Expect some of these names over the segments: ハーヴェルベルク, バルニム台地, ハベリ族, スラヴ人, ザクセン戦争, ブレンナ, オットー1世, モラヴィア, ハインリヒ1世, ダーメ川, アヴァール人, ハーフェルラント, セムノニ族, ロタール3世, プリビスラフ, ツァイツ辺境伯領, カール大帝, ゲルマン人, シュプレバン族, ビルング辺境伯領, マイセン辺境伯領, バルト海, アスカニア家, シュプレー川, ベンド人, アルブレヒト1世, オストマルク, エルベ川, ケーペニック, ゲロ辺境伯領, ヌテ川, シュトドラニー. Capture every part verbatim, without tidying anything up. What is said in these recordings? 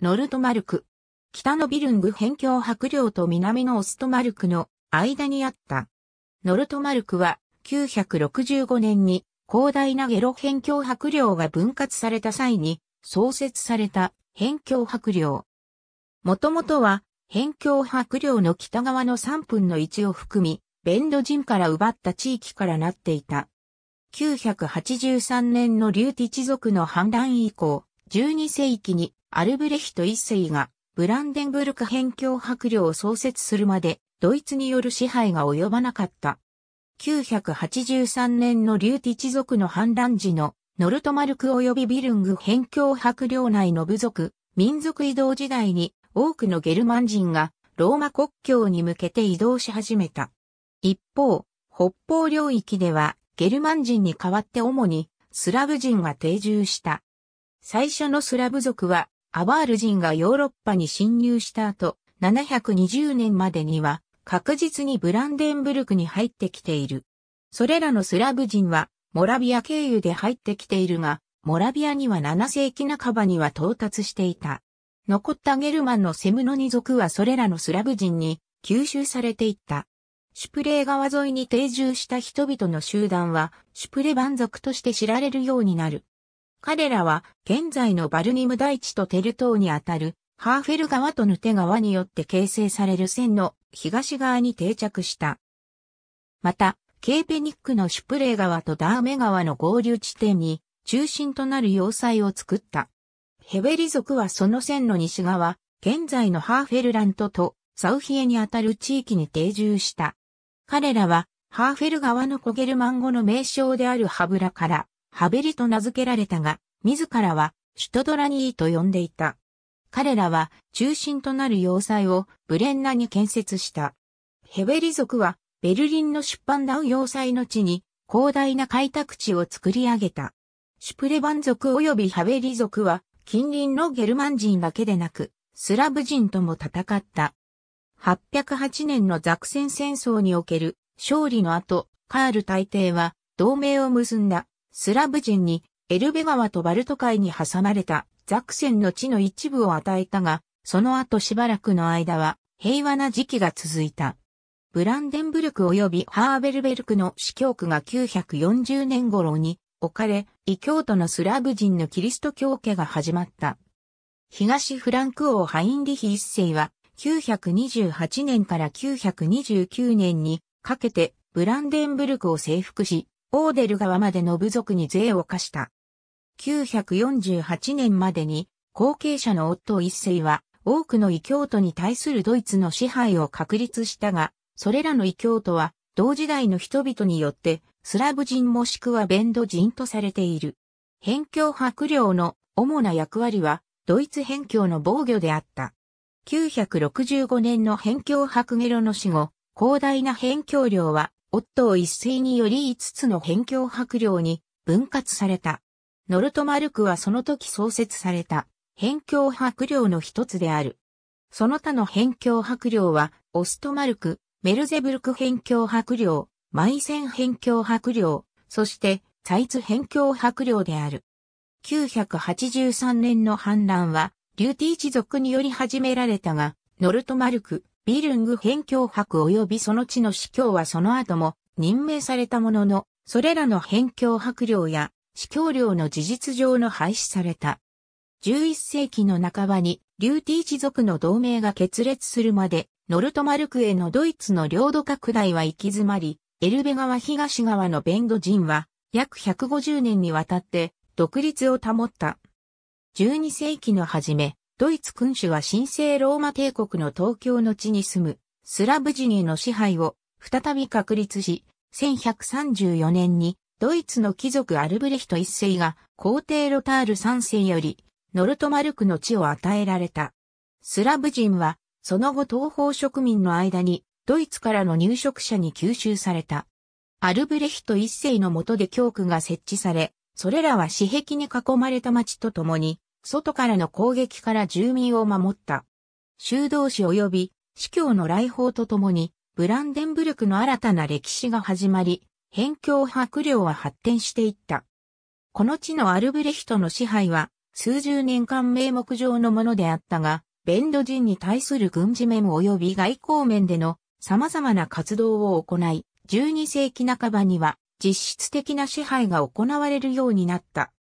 ノルトマルク。北のビルング辺境伯領と南のオストマルクの間にあった。ノルトマルクはきゅうひゃくろくじゅうごねんに広大なゲロ辺境伯領が分割された際に創設された辺境伯領。もともとは辺境伯領の北側のさんぶんのいちを含み、ベンド人から奪った地域からなっていた。きゅうひゃくはちじゅうさんねんのリューティチ族の反乱以降、じゅうにせいきにアルブレヒトいっせいがブランデンブルク辺境伯領を創設するまで、ドイツによる支配が及ばなかった。きゅうひゃくはちじゅうさんねんのリューティチ族の反乱時のノルトマルク及びビルング辺境伯領内の部族、民族移動時代に多くのゲルマン人がローマ国境に向けて移動し始めた。一方、北方領域ではゲルマン人に代わって主にスラブ人が定住した。最初のスラブ族はアバール人がヨーロッパに侵入した後、ななひゃくにじゅうねんまでには確実にブランデンブルクに入ってきている。それらのスラブ人はモラビア経由で入ってきているが、モラビアにはななせいきなかばには到達していた。残ったゲルマンのセムノニ族はそれらのスラブ人に吸収されていった。シュプレー川沿いに定住した人々の集団は、シュプレバン族として知られるようになる。彼らは、現在のバルニム大地とテル島にあたる、ハーフェル川とヌテ川によって形成される線の東側に定着した。また、ケーペニックのシュプレー川とダーメ川の合流地点に、中心となる要塞を作った。ヘベリ族はその線の西側、現在のハーフェルラントとサウヒエにあたる地域に定住した。彼らは、ハーフェル川の古ゲルマン語の名称であるハブラから、ハベリと名付けられたが、自らは、シュトドラニーと呼んでいた。彼らは、中心となる要塞をブレンナに建設した。ヘベリ族は、ベルリンのシュッパンダウ要塞の地に、広大な開拓地を作り上げた。シュプレバン族及びハベリ族は、近隣のゲルマン人だけでなく、スラブ人とも戦った。はっぴゃくはちねんのザクセン戦争における勝利の後、カール大帝は同盟を結んだスラブ人にエルベ川とバルト海に挟まれたザクセンの地の一部を与えたが、その後しばらくの間は平和な時期が続いた。ブランデンブルク及びハーベルベルクの司教区がきゅうひゃくよんじゅうねん頃に置かれ、異教徒のスラブ人のキリスト教家が始まった。東フランク王ハインリヒいっせいは、きゅうひゃくにじゅうはちねんからきゅうひゃくにじゅうきゅうねんにかけてブランデンブルクを征服し、オーデル川までの部族に税を課した。きゅうひゃくよんじゅうはちねんまでに後継者のオットーいっせいは多くの異教徒に対するドイツの支配を確立したが、それらの異教徒は同時代の人々によってスラブ人もしくはベンド人とされている。辺境伯領の主な役割はドイツ辺境の防御であった。きゅうひゃくろくじゅうごねんの辺境伯ゲロの死後、広大な辺境領は、オットー一世によりいつつの辺境伯領に分割された。ノルトマルクはその時創設された辺境伯領の一つである。その他の辺境伯領は、オストマルク、メルゼブルク辺境伯領、マイセン辺境伯領、そして、ツァイツ辺境伯領である。きゅうひゃくはちじゅうさんねんの反乱は、リューティチ族により始められたが、ノルトマルク、ビルング辺境伯及びその地の司教はその後も任命されたものの、それらの辺境伯領や司教領の事実上の廃止された。じゅういっせいきの半ばにリューティチ族の同盟が決裂するまで、ノルトマルクへのドイツの領土拡大は行き詰まり、エルベ川東側のベンド人は約ひゃくごじゅうねんにわたって独立を保った。じゅうにせいきの初め、ドイツ君主は神聖ローマ帝国の東京の地に住むスラブ人への支配を再び確立し、せんひゃくさんじゅうよねんにドイツの貴族アルブレヒトいっせいが皇帝ロタールさんせいよりノルトマルクの地を与えられた。スラブ人はその後東方植民の間にドイツからの入植者に吸収された。アルブレヒトいっせいの下で教区が設置され、それらは私壁に囲まれた町とともに、外からの攻撃から住民を守った。修道士及び司教の来訪とともに、ブランデンブルクの新たな歴史が始まり、辺境伯領は発展していった。この地のアルブレヒトの支配は、数十年間名目上のものであったが、ベンド人に対する軍事面及び外交面での様々な活動を行い、じゅうにせいきなかばには実質的な支配が行われるようになった。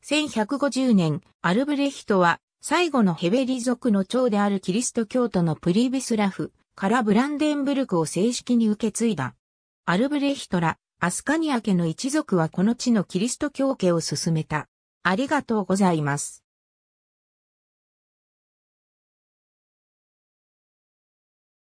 せんひゃくごじゅうねん、アルブレヒトは最後のヘベリ族の長であるキリスト教徒のプリヴィスラフからブランデンブルクを正式に受け継いだ。アルブレヒトらアスカニア家の一族はこの地のキリスト教家を進めた。ありがとうございます。